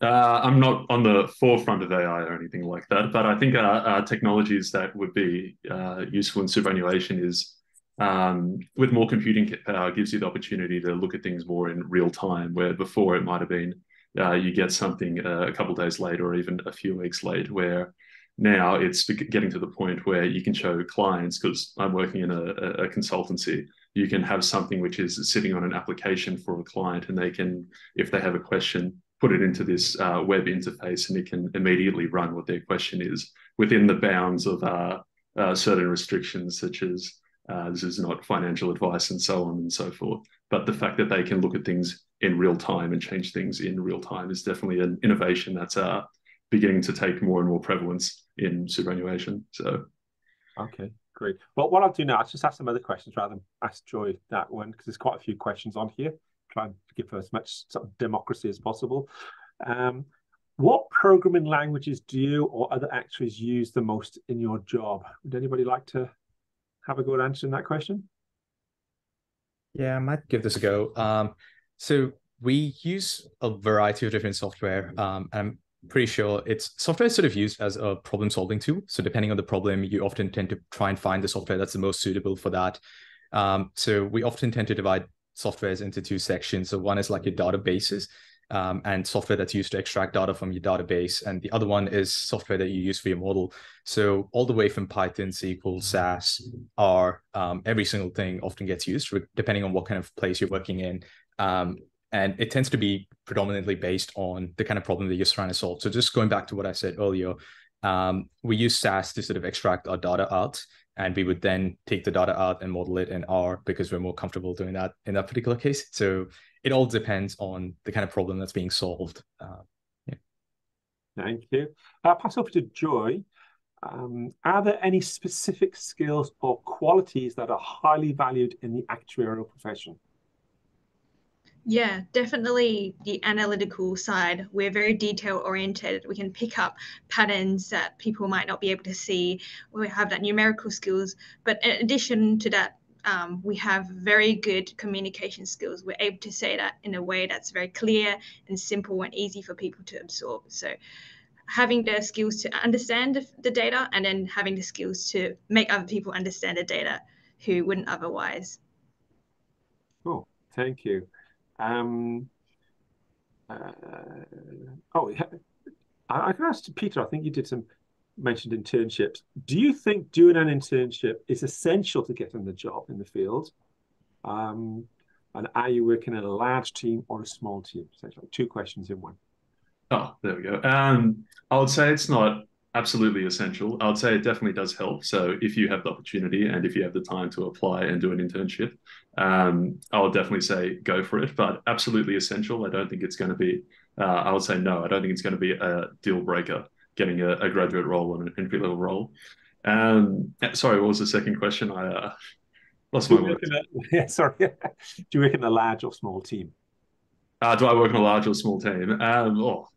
Uh, I'm not on the forefront of A I or anything like that, but I think our, our technologies that would be uh, useful in superannuation is um, with more computing power gives you the opportunity to look at things more in real time, where before it might have been Uh, you get something uh, a couple of days late or even a few weeks late, where Now it's getting to the point where you can show clients, because I'm working in a, a consultancy, you can have something which is sitting on an application for a client, and they can, if they have a question, put it into this uh, web interface, and it can immediately run what their question is within the bounds of uh, uh, certain restrictions, such as uh, this is not financial advice and so on and so forth. But the fact that they can look at things in real time and change things in real time is definitely an innovation that's uh, beginning to take more and more prevalence in superannuation. So, okay, great. Well, what I'll do now, I'll just ask some other questions rather than ask Joy that one, because there's quite a few questions on here. Try and give as much sort of democracy as possible. Um, what programming languages do you or other actuaries use the most in your job? Would anybody like to have a go at answering that question? Yeah, I might give this a go. Um, so we use a variety of different software. Um, and I'm pretty sure it's software is sort of used as a problem solving tool. So depending on the problem, you often tend to try and find the software that's the most suitable for that. Um, so we often tend to divide softwares into two sections. So one is like your databases um, and software that's used to extract data from your database. And the other one is software that you use for your model. So all the way from Python, S Q L, S A S, R, um, every single thing often gets used depending on what kind of place you're working in. Um, and it tends to be predominantly based on the kind of problem that you're trying to solve. So just going back to what I said earlier, um, we use S A S to sort of extract our data out. And we would then take the data out and model it in R because we're more comfortable doing that in that particular case. So it all depends on the kind of problem that's being solved. Uh, yeah. Thank you. I'll pass over to Joy. Um, are there any specific skills or qualities that are highly valued in the actuarial profession? Yeah, definitely the analytical side. We're very detail oriented. We can pick up patterns that people might not be able to see. We have that numerical skills. But in addition to that, um, we have very good communication skills. We're able to say that in a way that's very clear and simple and easy for people to absorb. So having the skills to understand the, the data, and then having the skills to make other people understand the data who wouldn't otherwise. Cool. Thank you. Um, uh, oh, I, I can ask Peter, I think you did some mentioned internships. Do you think doing an internship is essential to getting the job in the field? Um, and are you working in a large team or a small team? So it's like two questions in one. Oh, there we go. Um, I would say it's not absolutely essential. I would say it definitely does help. So if you have the opportunity and if you have the time to apply and do an internship, um, I would definitely say go for it. But absolutely essential, I don't think it's going to be, uh, I would say no, I don't think it's going to be a deal breaker getting a, a graduate role or an entry level role. Um, sorry, what was the second question? I uh, lost my words. Yeah, sorry. Do you work in a large or small team? Uh, do I work in a large or small team? Um, oh,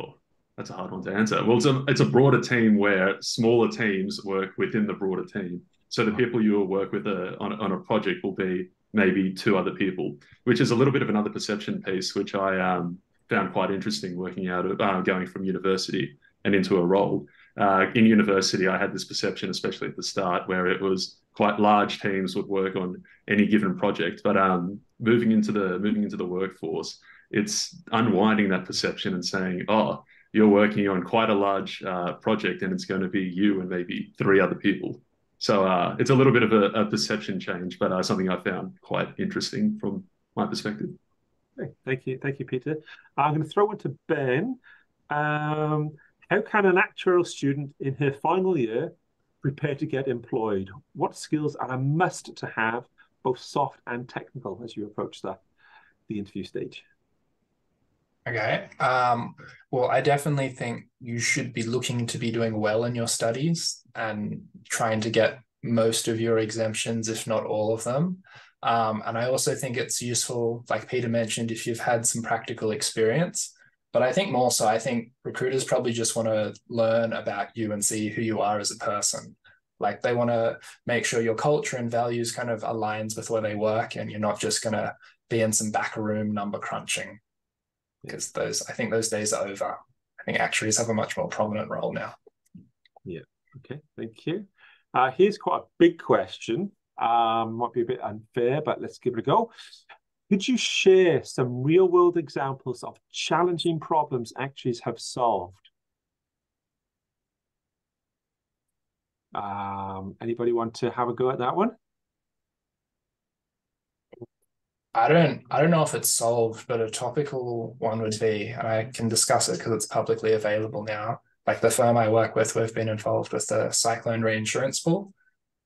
oh. That's a hard one to answer. Well, it's a, it's a broader team where smaller teams work within the broader team. So the people you will work with uh, on, on a project will be maybe two other people, which is a little bit of another perception piece, which I um, found quite interesting working out of uh, going from university and into a role. Uh, in university, I had this perception, especially at the start, where it was quite large teams would work on any given project. But um, moving into the moving into the workforce, it's unwinding that perception and saying, oh, you're working on quite a large uh, project, and it's going to be you and maybe three other people. So uh, it's a little bit of a, a perception change, but uh, something I found quite interesting from my perspective. Okay. Thank you. Thank you, Peter. I'm going to throw one to Ben. Um, how can an actuarial student in her final year prepare to get employed? What skills are a must to have, both soft and technical, as you approach that, the interview stage? Okay. Um, well, I definitely think you should be looking to be doing well in your studies and trying to get most of your exemptions, if not all of them. Um, and I also think it's useful, like Peter mentioned, if you've had some practical experience. But I think more so, I think recruiters probably just want to learn about you and see who you are as a person. Like they want to make sure your culture and values kind of aligns with where they work, and you're not just going to be in some back room number crunching. Because those, I think those days are over. I think actuaries have a much more prominent role now. Yeah. Okay. Thank you. Uh, here's quite a big question. Um, might be a bit unfair, but let's give it a go. Could you share some real-world examples of challenging problems actuaries have solved? Um, anybody want to have a go at that one? I don't I don't know if it's solved, but a topical one would be, and I can discuss it because it's publicly available now. Like the firm I work with, we've been involved with the Cyclone Reinsurance pool.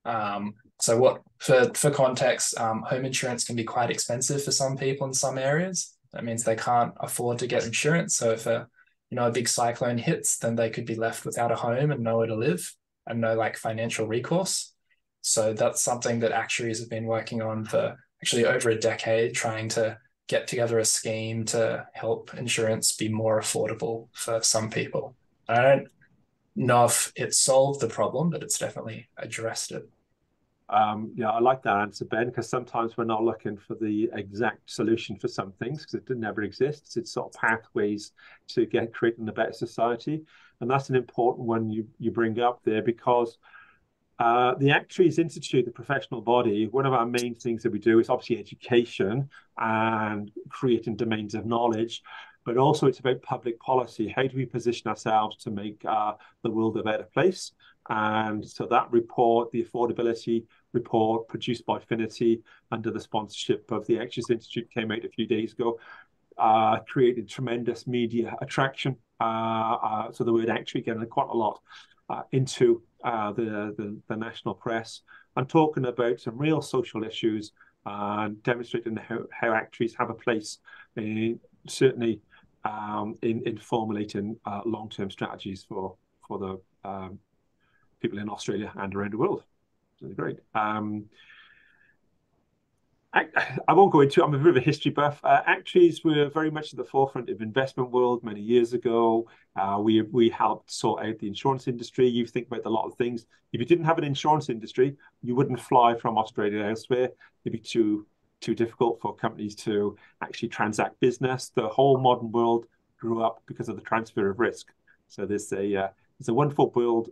Um, so what for for context, um, home insurance can be quite expensive for some people in some areas. That means they can't afford to get insurance. So if a you know a big cyclone hits, then they could be left without a home and nowhere to live and no like financial recourse. So that's something that actuaries have been working on for actually over a decade, trying to get together a scheme to help insurance be more affordable for some people. I don't know if it solved the problem, but it's definitely addressed it. Um, yeah, I like that answer, Ben, because sometimes we're not looking for the exact solution for some things because it never exists. It's sort of pathways to get creating a better society. And that's an important one you, you bring up there because Uh, the Actuaries Institute, the professional body, one of our main things that we do is obviously education and creating domains of knowledge, but also it's about public policy. How do we position ourselves to make uh, the world a better place? And so that report, the affordability report produced by Finity under the sponsorship of the Actuaries Institute, came out a few days ago, uh, created tremendous media attraction. Uh, uh, so the word actuary getting quite a lot uh, into Uh, the, the, the national press, and talking about some real social issues uh, and demonstrating how, how actuaries have a place, in, certainly um, in, in formulating uh, long-term strategies for, for the um, people in Australia and around the world. That's great. Um, I, I won't go into it, I'm a bit of a history buff. Uh, actuaries were very much at the forefront of investment world many years ago. Uh, we, we helped sort out the insurance industry. You think about a lot of things. If you didn't have an insurance industry, you wouldn't fly from Australia to elsewhere. It'd be too, too difficult for companies to actually transact business. The whole modern world grew up because of the transfer of risk. So there's a, uh, there's a wonderful world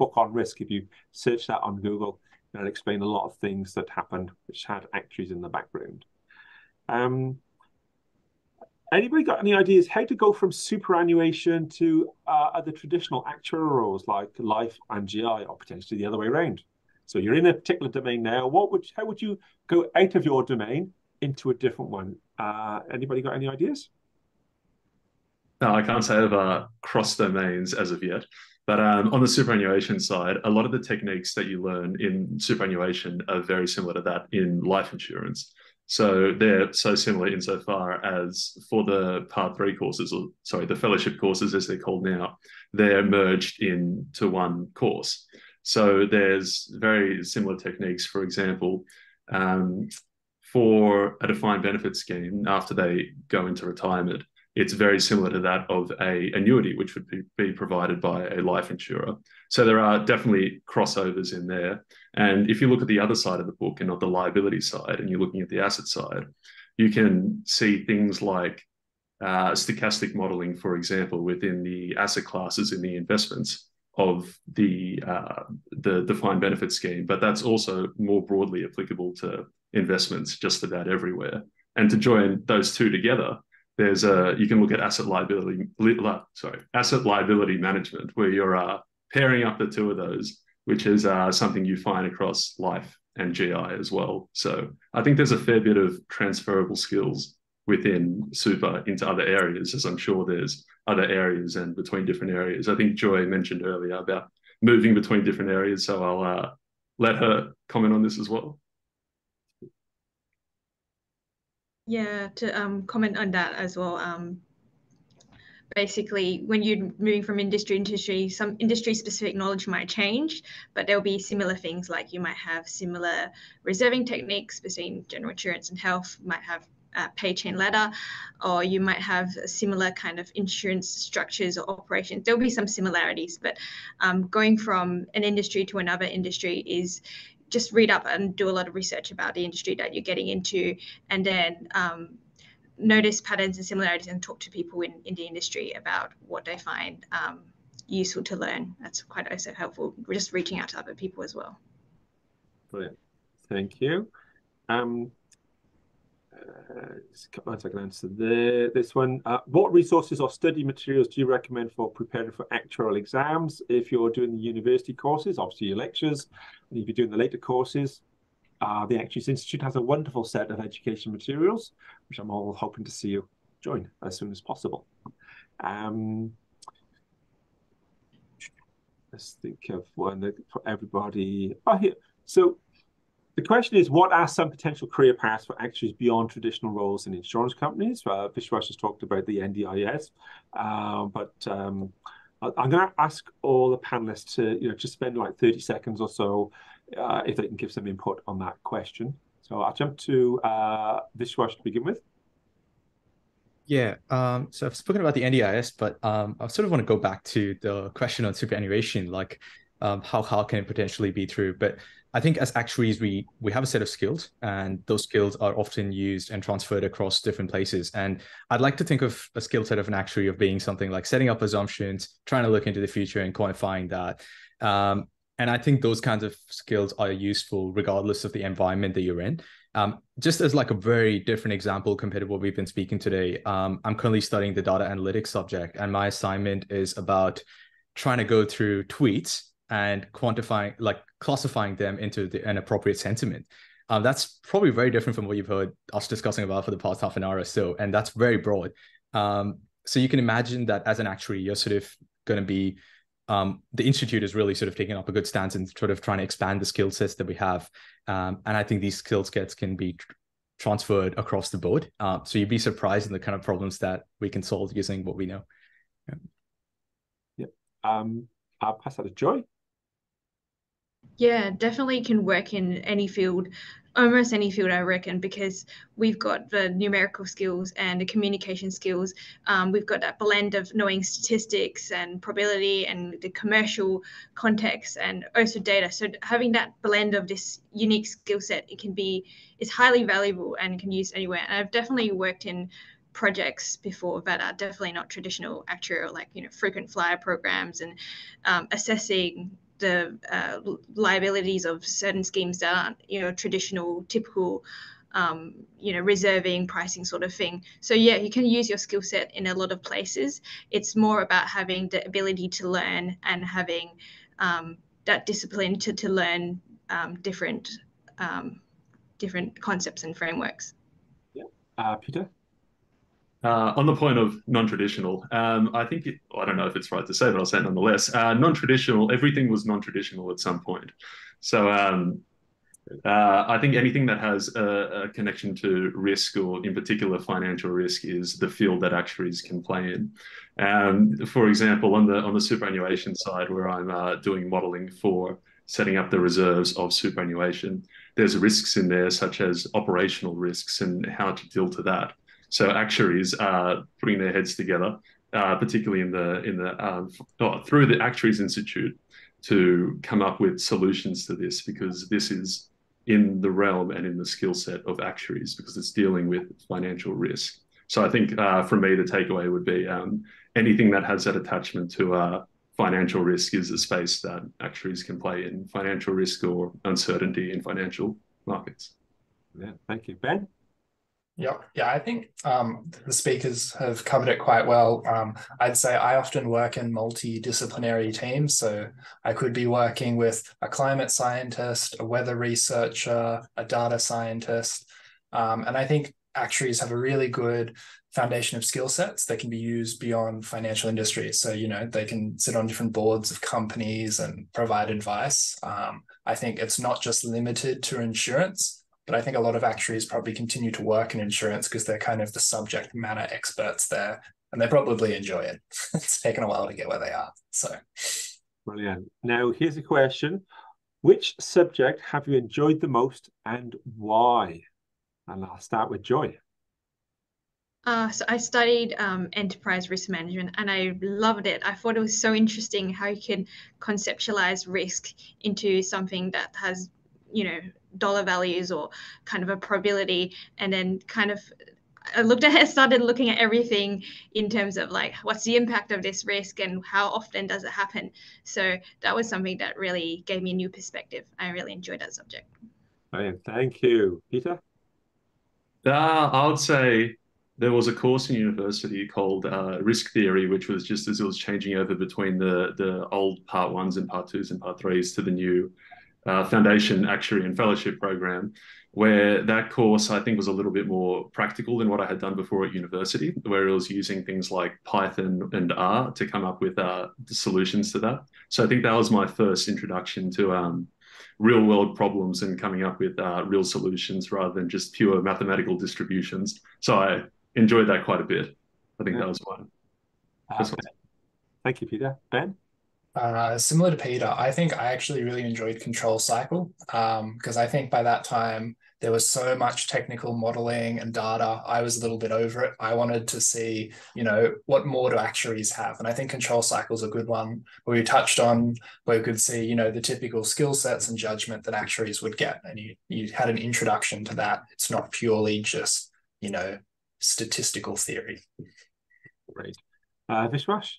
book on risk. If you search that on Google, and explain a lot of things that happened, which had actuaries in the background. Um, anybody got any ideas how to go from superannuation to uh, other traditional actuarial roles like life and G I, or potentially the other way around? So you're in a particular domain now. What would how would you go out of your domain into a different one? Uh, anybody got any ideas? No, I can't say I've uh, crossed domains as of yet. But um, on the superannuation side, a lot of the techniques that you learn in superannuation are very similar to that in life insurance. So they're so similar insofar as for the part three courses, or sorry, the fellowship courses as they're called now, they're merged into one course. So there's very similar techniques. For example, um, for a defined benefit scheme, after they go into retirement, it's very similar to that of an annuity, which would be, be provided by a life insurer. So there are definitely crossovers in there. And if you look at the other side of the book and not the liability side, and you're looking at the asset side, you can see things like uh, stochastic modelling, for example, within the asset classes in the investments of the, uh, the defined benefit scheme. But that's also more broadly applicable to investments just about everywhere. And to join those two together, There's a, you can look at asset liability, sorry, asset liability management, where you're uh, pairing up the two of those, which is uh, something you find across life and G I as well. So I think there's a fair bit of transferable skills within super into other areas, as I'm sure there's other areas and between different areas. I think Joy mentioned earlier about moving between different areas, so I'll uh, let her comment on this as well. Yeah, to um, comment on that as well. Um, basically, when you're moving from industry to industry, some industry-specific knowledge might change, but there'll be similar things, like you might have similar reserving techniques between general insurance and health, you might have uh, pay chain ladder, or you might have a similar kind of insurance structures or operations. There'll be some similarities, but um, going from an industry to another industry is just read up and do a lot of research about the industry that you're getting into, and then um, notice patterns and similarities and talk to people in, in the industry about what they find um, useful to learn. That's quite also helpful. We're just reaching out to other people as well. Brilliant. Thank you. Um, come on, if I can answer the, this one. Uh, what resources or study materials do you recommend for preparing for actuarial exams? If you're doing the university courses, obviously your lectures, and if you're doing the later courses, uh, the Actuaries Institute has a wonderful set of education materials, which I'm all hoping to see you join as soon as possible. Um, let's think of one that for everybody. Oh, here. So the question is, what are some potential career paths for actuaries beyond traditional roles in insurance companies? Uh, Vishwas has talked about the N D I S, uh, but um, I'm going to ask all the panelists to, you know, just spend like thirty seconds or so uh, if they can give some input on that question. So I'll jump to uh, Vishwas to begin with. Yeah, um, so I've spoken about the N D I S, but um, I sort of want to go back to the question on superannuation, like um, how how can it potentially be true? But I think as actuaries, we we have a set of skills, and those skills are often used and transferred across different places. And I'd like to think of a skill set of an actuary of being something like setting up assumptions, trying to look into the future and quantifying that. Um, and I think those kinds of skills are useful regardless of the environment that you're in. Um, just as like a very different example compared to what we've been speaking today, um, I'm currently studying the data analytics subject, and my assignment is about trying to go through tweets and quantifying, like classifying them into the, an appropriate sentiment. Um, that's probably very different from what you've heard us discussing about for the past half an hour or so, and that's very broad. Um, so you can imagine that as an actuary, you're sort of going to be, um, the Institute is really sort of taking up a good stance and sort of trying to expand the skill sets that we have. Um, and I think these skill sets can be tr transferred across the board. Uh, so you'd be surprised in the kind of problems that we can solve using what we know. Yeah. Yep. Um, I'll pass that to Joy. Yeah, definitely can work in any field, almost any field, I reckon, because we've got the numerical skills and the communication skills. Um, we've got that blend of knowing statistics and probability and the commercial context and also data. So having that blend of this unique skill set, it can be, it's highly valuable and can use anywhere. And I've definitely worked in projects before that are definitely not traditional actuarial, like, you know, frequent flyer programs and um, assessing the uh, liabilities of certain schemes that aren't, you know, traditional, typical, um, you know, reserving, pricing sort of thing. So yeah, you can use your skill set in a lot of places. It's more about having the ability to learn and having um, that discipline to, to learn um, different, um, different concepts and frameworks. Yeah, uh, Peter? Uh, on the point of non-traditional, um, I think, it, I don't know if it's right to say, but I'll say it nonetheless, uh, non-traditional, everything was non-traditional at some point. So um, uh, I think anything that has a, a connection to risk, or in particular financial risk, is the field that actuaries can play in. Um, for example, on the, on the superannuation side, where I'm uh, doing modelling for setting up the reserves of superannuation, there's risks in there such as operational risks and how to deal to that. So actuaries are putting their heads together, uh, particularly in the in the um, oh, through the Actuaries Institute, to come up with solutions to this, because this is in the realm and in the skill set of actuaries, because it's dealing with financial risk. So I think uh, for me, the takeaway would be um, anything that has that attachment to uh, financial risk is a space that actuaries can play in, financial risk or uncertainty in financial markets. Yeah, thank you. Ben? Yeah, yeah, I think um, the speakers have covered it quite well. Um, I'd say I often work in multidisciplinary teams, so I could be working with a climate scientist, a weather researcher, a data scientist, um, and I think actuaries have a really good foundation of skill sets that can be used beyond financial industries. So, you know, they can sit on different boards of companies and provide advice. Um, I think it's not just limited to insurance. But I think a lot of actuaries probably continue to work in insurance because they're kind of the subject matter experts there, and they probably enjoy it. It's taken a while to get where they are. So, brilliant. Now, here's a question. Which subject have you enjoyed the most and why? And I'll start with Joy. Uh, so I studied um, enterprise risk management, and I loved it. I thought it was so interesting how you can conceptualize risk into something that has, you know, dollar values or kind of a probability, and then kind of I looked at it, started looking at everything in terms of like, what's the impact of this risk and how often does it happen? So that was something that really gave me a new perspective. I really enjoyed that subject. Brilliant. Thank you. Peter? Uh, I would say there was a course in university called uh, risk theory, which was just as it was changing over between the, the old part ones and part twos and part threes to the new uh, foundation actuary and fellowship program, where that course I think was a little bit more practical than what I had done before at university, where it was using things like Python and R to come up with uh, the solutions to that. So I think that was my first introduction to um, real world problems and coming up with uh, real solutions rather than just pure mathematical distributions. So I enjoyed that quite a bit. I think yeah. that was one. Uh, thank you, Peter. Ben? Uh, similar to Peter, I think I actually really enjoyed Control Cycle because um, I think by that time there was so much technical modeling and data. I was a little bit over it. I wanted to see, you know, what more do actuaries have? And I think Control Cycle is a good one where we touched on where we could see, you know, the typical skill sets and judgment that actuaries would get. And you, you had an introduction to that. It's not purely just, you know, statistical theory. Great. Uh, Vishwas?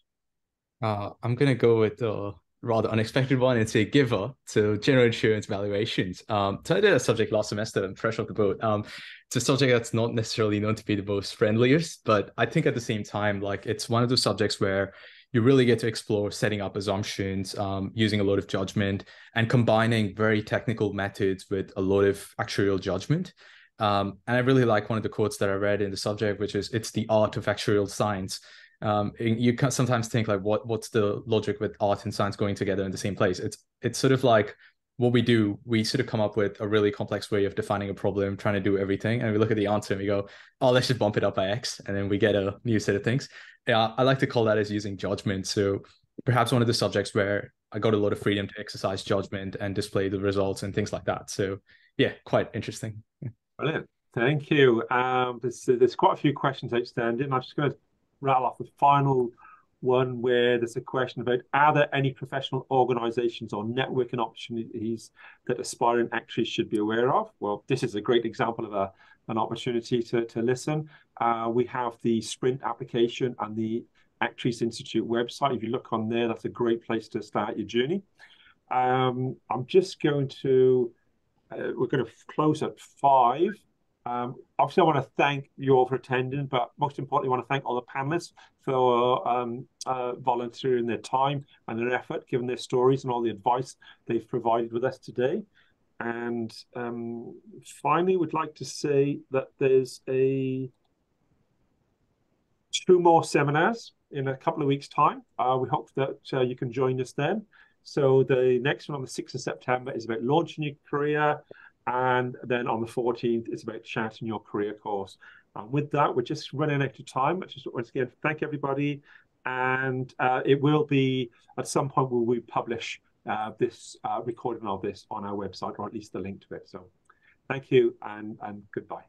Uh, I'm going to go with a rather unexpected one and say giver to general insurance valuations. Um, so I did a subject last semester and fresh off the boat. Um, it's a subject that's not necessarily known to be the most friendliest, but I think at the same time, like it's one of those subjects where you really get to explore setting up assumptions, um, using a lot of judgment and combining very technical methods with a lot of actuarial judgment. Um, and I really like one of the quotes that I read in the subject, which is, it's the art of actuarial science. Um, you can sometimes think like, what what's the logic with art and science going together in the same place? It's it's sort of like what we do. We sort of come up with a really complex way of defining a problem, trying to do everything, and we look at the answer and we go, oh, let's just bump it up by X, and then we get a new set of things. Yeah, I like to call that as using judgment. So perhaps one of the subjects where I got a lot of freedom to exercise judgment and display the results and things like that. So yeah, quite interesting. Yeah. Brilliant. Thank you. Um, there's, there's quite a few questions outstanding. I'm just going to rattle off the final one where there's a question about, are there any professional organisations or networking opportunities that aspiring actuaries should be aware of? Well, this is a great example of a, an opportunity to, to listen. Uh, we have the Sprint application and the Actuaries Institute website. If you look on there, that's a great place to start your journey. Um, I'm just going to, uh, we're going to close at five. Um, obviously, I want to thank you all for attending, but most importantly, I want to thank all the panelists for um, uh, volunteering their time and their effort, giving their stories and all the advice they've provided with us today. And um, finally, we'd like to say that there's a two more seminars in a couple of weeks' time. Uh, we hope that uh, you can join us then. So the next one on the sixth of September is about launching your career. And then on the fourteenth, it's about charting your career course. And with that, we're just running out of time. I just once again thank everybody. And uh, it will be, at some point, will we publish uh, this uh, recording of this on our website, or at least the link to it. So thank you and, and goodbye.